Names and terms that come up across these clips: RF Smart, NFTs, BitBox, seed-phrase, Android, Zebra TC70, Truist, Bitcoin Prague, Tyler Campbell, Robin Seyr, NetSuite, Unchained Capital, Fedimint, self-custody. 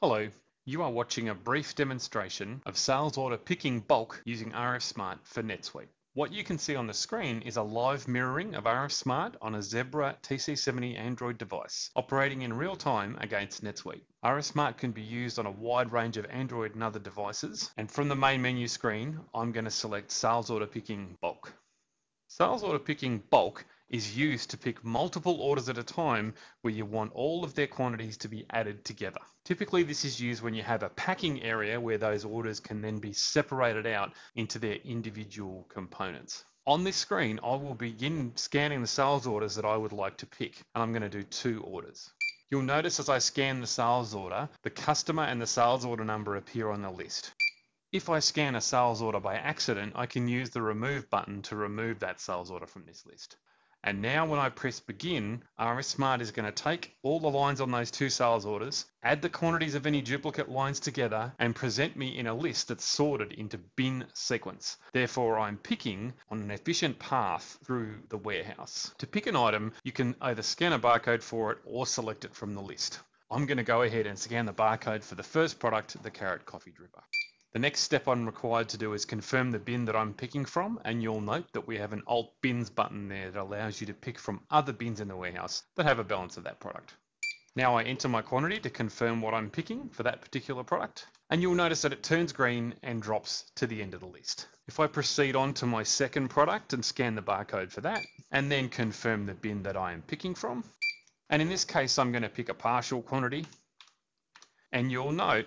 Hello, you are watching a brief demonstration of sales order picking bulk using RF Smart for NetSuite. What you can see on the screen is a live mirroring of RF Smart on a Zebra TC70 Android device, operating in real time against NetSuite. RF Smart can be used on a wide range of Android and other devices, and from the main menu screen, I'm going to select sales order picking bulk. Sales order picking bulk is used to pick multiple orders at a time where you want all of their quantities to be added together. Typically, this is used when you have a packing area where those orders can then be separated out into their individual components. On this screen, I will begin scanning the sales orders that I would like to pick, and I'm going to do two orders. You'll notice as I scan the sales order, the customer and the sales order number appear on the list. If I scan a sales order by accident, I can use the remove button to remove that sales order from this list. And now when I press begin, RF Smart is going to take all the lines on those two sales orders, add the quantities of any duplicate lines together, and present me in a list that's sorted into bin sequence. Therefore, I'm picking on an efficient path through the warehouse. To pick an item, you can either scan a barcode for it or select it from the list. I'm going to go ahead and scan the barcode for the first product, the carrot coffee dripper. The next step I'm required to do is confirm the bin that I'm picking from, and you'll note that we have an Alt Bins button there that allows you to pick from other bins in the warehouse that have a balance of that product. Now I enter my quantity to confirm what I'm picking for that particular product, and you'll notice that it turns green and drops to the end of the list. If I proceed on to my second product and scan the barcode for that, and then confirm the bin that I am picking from, and in this case I'm going to pick a partial quantity, and you'll note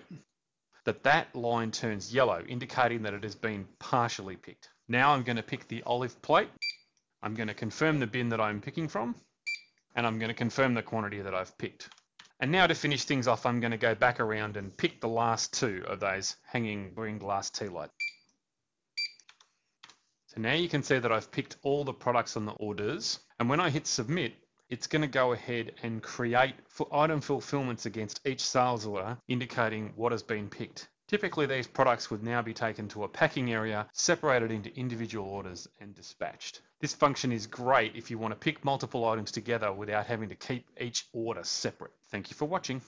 that line turns yellow, indicating that it has been partially picked. Now I'm going to pick the olive plate. I'm going to confirm the bin that I'm picking from, and I'm going to confirm the quantity that I've picked. And now to finish things off, I'm going to go back around and pick the last two of those hanging green glass tea lights. So now you can see that I've picked all the products on the orders, and when I hit submit, it's going to go ahead and create item fulfillments against each sales order, indicating what has been picked. Typically, these products would now be taken to a packing area, separated into individual orders and dispatched. This function is great if you want to pick multiple items together without having to keep each order separate. Thank you for watching.